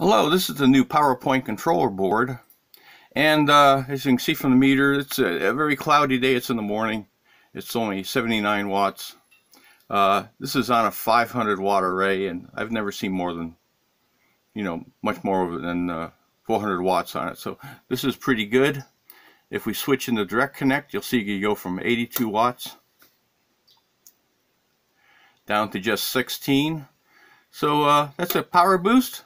Hello, this is the new PowerPoint controller board, and as you can see from the meter, it's a very cloudy day. It's in the morning. It's only 79 watts. This is on a 500 watt array, and I've never seen more than, you know, much more than 400 watts on it. So this is pretty good. If we switch into direct connect, you'll see you go from 82 watts down to just 16. So that's a power boost.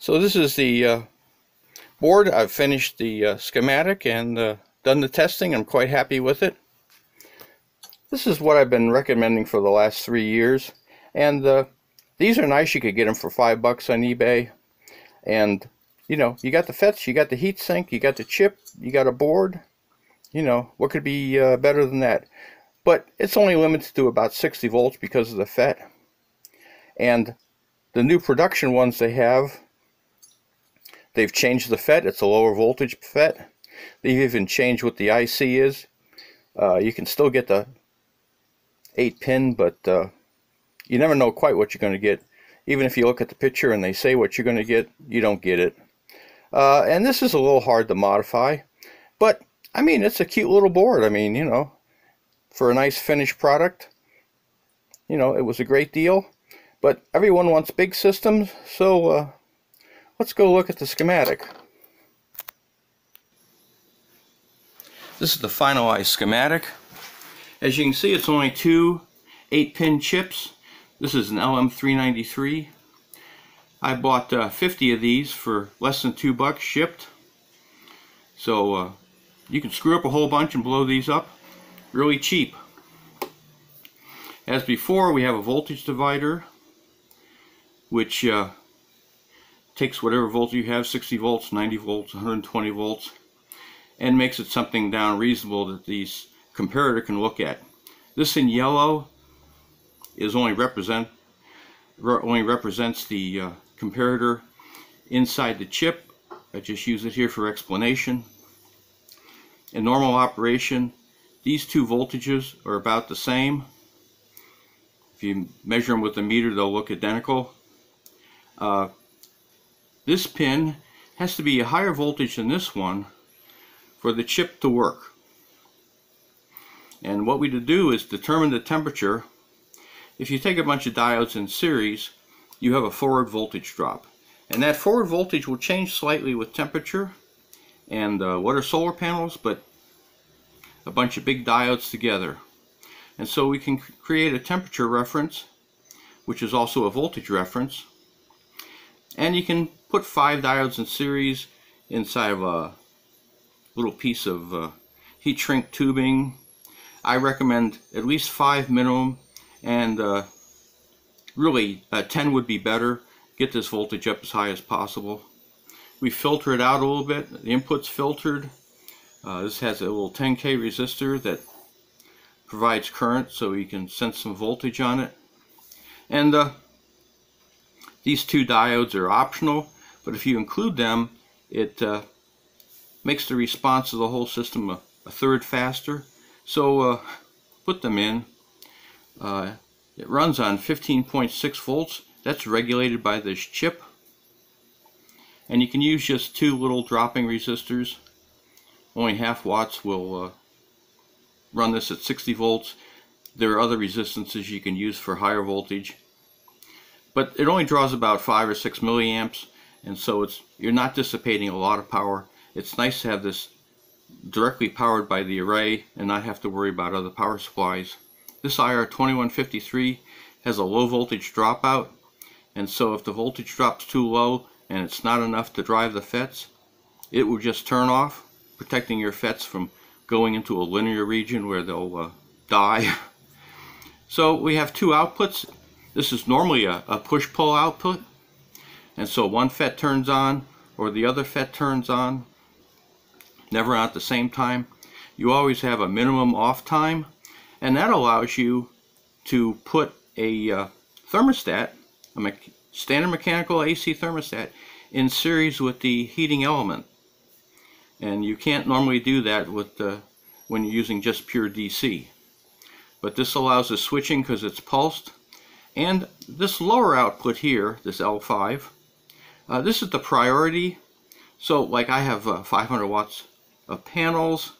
So this is the board. I've finished the schematic and done the testing. I'm quite happy with it. This is what I've been recommending for the last 3 years, and these are nice. You could get them for $5 on eBay, and you know, you got the FETs, you got the heatsink, you got the chip, you got a board. You know, what could be better than that? But it's only limited to about 60 volts because of the FET, and the new production ones they have, they've changed the FET. It's a lower voltage FET. They've even changed what the IC is. You can still get the 8-pin, but you never know quite what you're going to get. Even if you look at the picture and they say what you're going to get, you don't get it. And this is a little hard to modify, but I mean, it's a cute little board. I mean, you know, for a nice finished product, you know, it was a great deal. But everyone wants big systems, so let's go look at the schematic. This is the finalized schematic. As you can see, it's only two 8-pin chips. This is an LM393. I bought 50 of these for less than $2 shipped. So you can screw up a whole bunch and blow these up really cheap. As before, we have a voltage divider, which takes whatever volts you have, 60 volts, 90 volts, 120 volts, and makes it something down reasonable that these comparator can look at. This in yellow is only represents the comparator inside the chip. I just use it here for explanation. In normal operation, these two voltages are about the same. If you measure them with the meter, they'll look identical. This pin has to be a higher voltage than this one for the chip to work. And what we do is determine the temperature. If you take a bunch of diodes in series, you have a forward voltage drop. And that forward voltage will change slightly with temperature and what are solar panels, but a bunch of big diodes together. And so we can create a temperature reference, which is also a voltage reference. And you can put 5 diodes in series inside of a little piece of heat shrink tubing. I recommend at least 5 minimum, and really 10 would be better. Get this voltage up as high as possible. We filter it out a little bit. The input's filtered. This has a little 10K resistor that provides current, so you can sense some voltage on it. And these two diodes are optional, but if you include them, it makes the response of the whole system a third faster. So put them in. It runs on 15.6 volts. That's regulated by this chip. And you can use just two little dropping resistors. Only half watts will run this at 60 volts. There are other resistances you can use for higher voltage, but it only draws about 5 or 6 milliamps, and so you're not dissipating a lot of power. It's nice to have this directly powered by the array and not have to worry about other power supplies. This IR2153 has a low voltage dropout, and so if the voltage drops too low and it's not enough to drive the FETs, it will just turn off, protecting your FETs from going into a linear region where they'll die. So we have two outputs. This is normally a push-pull output, and so one FET turns on or the other FET turns on, never at the same time. You always have a minimum off time, and that allows you to put a thermostat, a standard mechanical AC thermostat, in series with the heating element. And you can't normally do that with when you're using just pure DC. But this allows the switching because it's pulsed, And this lower output here, this L5, this is the priority. So like I have 500 watts of panels.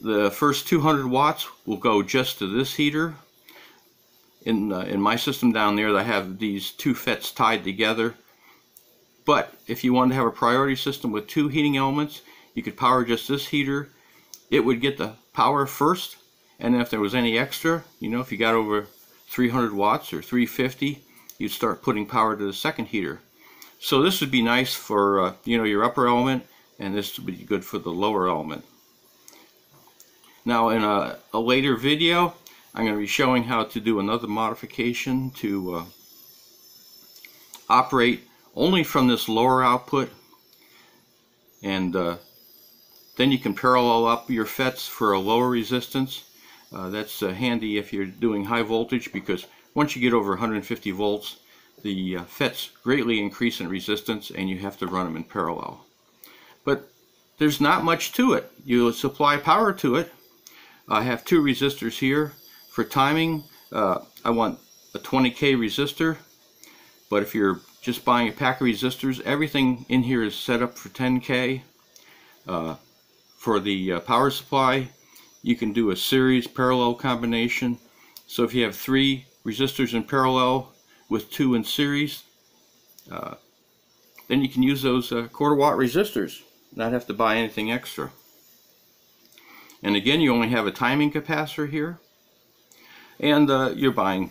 The first 200 watts will go just to this heater. In my system down there, I have these two FETs tied together. But if you wanted to have a priority system with two heating elements, you could power just this heater. It would get the power first, and if there was any extra, you know, if you got over 300 watts or 350, you'd start putting power to the second heater. So this would be nice for you know, your upper element, and this would be good for the lower element. Now in a later video, I'm going to be showing how to do another modification to operate only from this lower output, and then you can parallel up your FETs for a lower resistance. That's handy if you're doing high voltage, because once you get over 150 volts, the FETs greatly increase in resistance and you have to run them in parallel. But there's not much to it. You supply power to it. I have two resistors here. For timing, I want a 20K resistor, but if you're just buying a pack of resistors, everything in here is set up for 10K. For the power supply, you can do a series parallel combination. So if you have three resistors in parallel with two in series, then you can use those quarter watt resistors, not have to buy anything extra. And again, you only have a timing capacitor here, and you're buying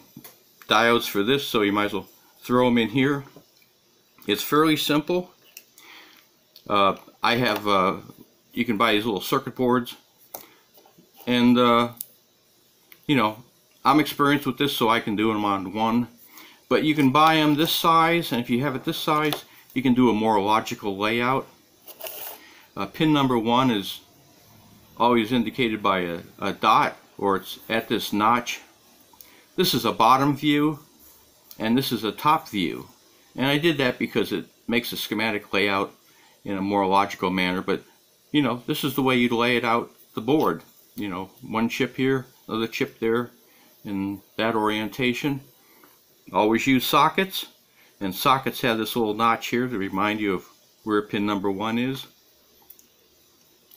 diodes for this, so you might as well throw them in here. It's fairly simple. I have you can buy these little circuit boards, and you know, I'm experienced with this, so I can do them on one, but you can buy them this size, and if you have it this size, you can do a more logical layout. Pin number one is always indicated by a dot, or it's at this notch. This is a bottom view, and this is a top view, and I did that because it makes a schematic layout in a more logical manner. But you know, this is the way you'd lay it out the board. You know, one chip here, another chip there, in that orientation. Always use sockets, and sockets have this little notch here to remind you of where pin number one is.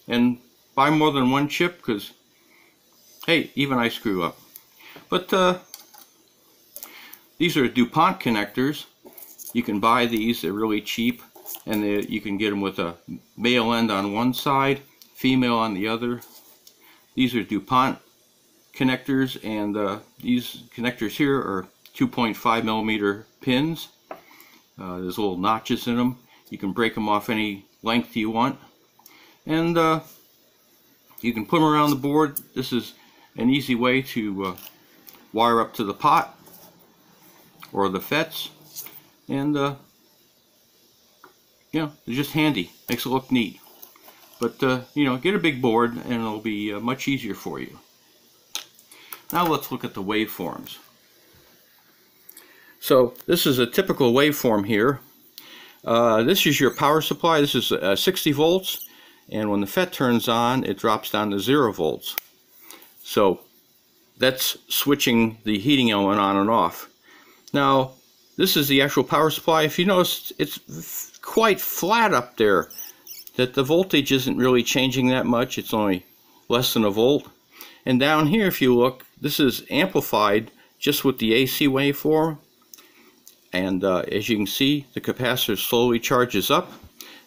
And buy more than one chip, because hey, even I screw up. But these are DuPont connectors. You can buy these, they're really cheap, and you can get them with a male end on one side, female on the other. These are DuPont connectors, and these connectors here are 2.5 millimeter pins. There's little notches in them. You can break them off any length you want, and you can put them around the board. This is an easy way to wire up to the pot or the FETs, and you know, they're just handy, makes it look neat. But you know, get a big board and it'll be much easier for you. Now let's look at the waveforms. So this is a typical waveform here. This is your power supply. This is 60 volts, and when the FET turns on, it drops down to 0 volts. So that's switching the heating element on and off. Now this is the actual power supply. If you notice, it's quite flat up there, that the voltage isn't really changing that much. It's only less than a volt. And down here, if you look, this is amplified just with the AC waveform, and as you can see, the capacitor slowly charges up.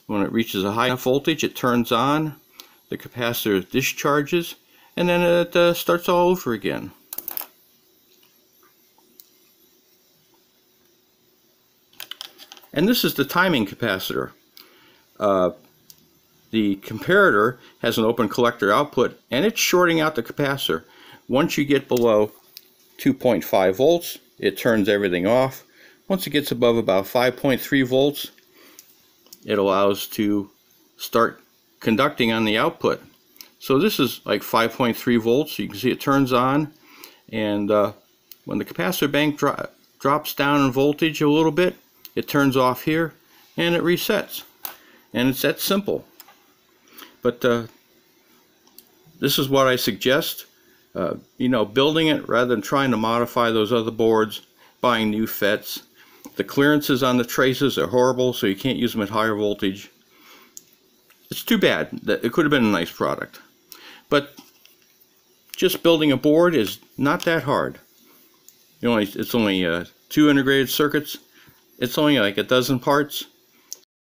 When it reaches a high enough voltage, it turns on, the capacitor discharges, and then it starts all over again. And this is the timing capacitor. The comparator has an open collector output, and it's shorting out the capacitor. Once you get below 2.5 volts, it turns everything off. Once it gets above about 5.3 volts, it allows to start conducting on the output. So this is like 5.3 volts. So you can see it turns on, and when the capacitor bank drops down in voltage a little bit, it turns off here and it resets, and it's that simple. But this is what I suggest. you know, building it rather than trying to modify those other boards, buying new FETs. The clearances on the traces are horrible, so you can't use them at higher voltage. It's too bad. It could have been a nice product. But just building a board is not that hard. It's only two integrated circuits. It's only like a dozen parts.